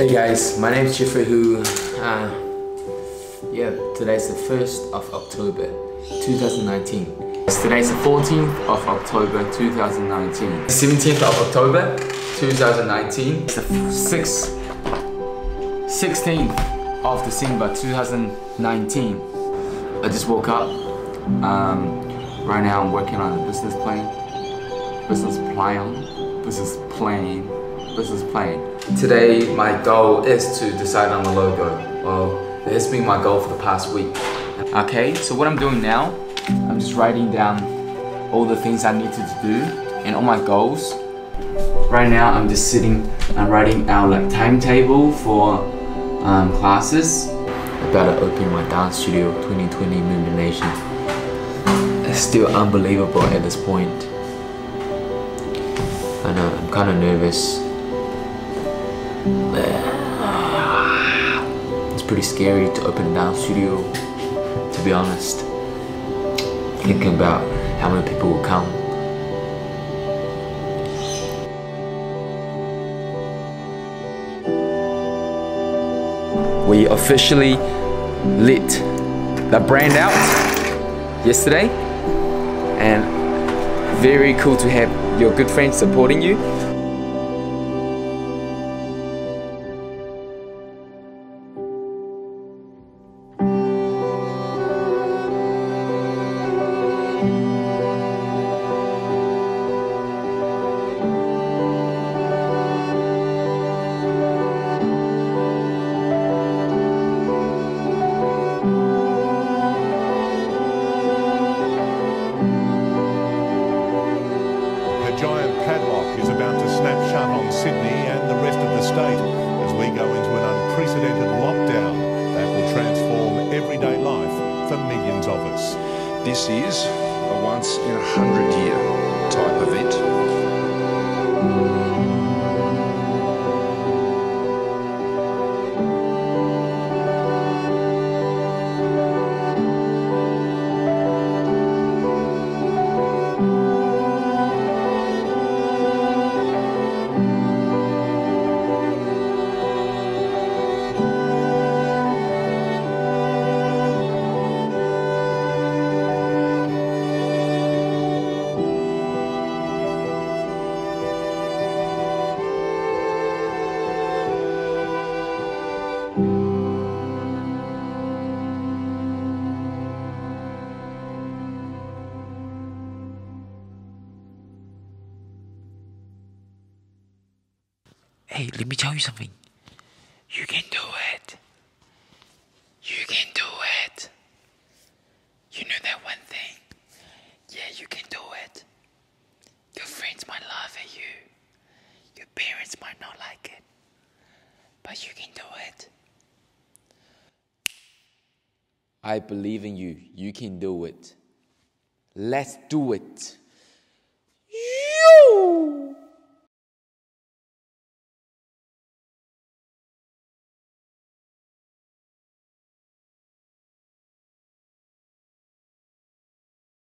Hey guys, my name is Jeffery Hu. Today's the 1st of October 2019. Today's the 14th of October 2019. The 17th of October 2019. It's the 16th of December 2019. I just woke up. Right now I'm working on a business plan. Today my goal is to decide on the logo. Well, it has been my goal for the past week. Okay, so what I'm doing now, I'm just writing down all the things I needed to do and all my goals. Right now I'm just sitting and writing our timetable for classes. I'm about to open my dance studio, 2020 Movement Nation. It's still unbelievable at this point. I know, I'm kind of nervous. It's pretty scary to open a dance studio, to be honest. Thinking about how many people will come. We officially let the brand out yesterday, and very cool to have your good friends supporting you. Giant padlock is about to snap shut on Sydney and the rest of the state as we go into an unprecedented lockdown that will transform everyday life for millions of us. This is a once-in-a-100-year type event. Hey, let me tell you something. You can do it. You can do it. You know that one thing? Yeah, you can do it. Your friends might laugh at you. Your parents might not like it. But you can do it. I believe in you. You can do it. Let's do it.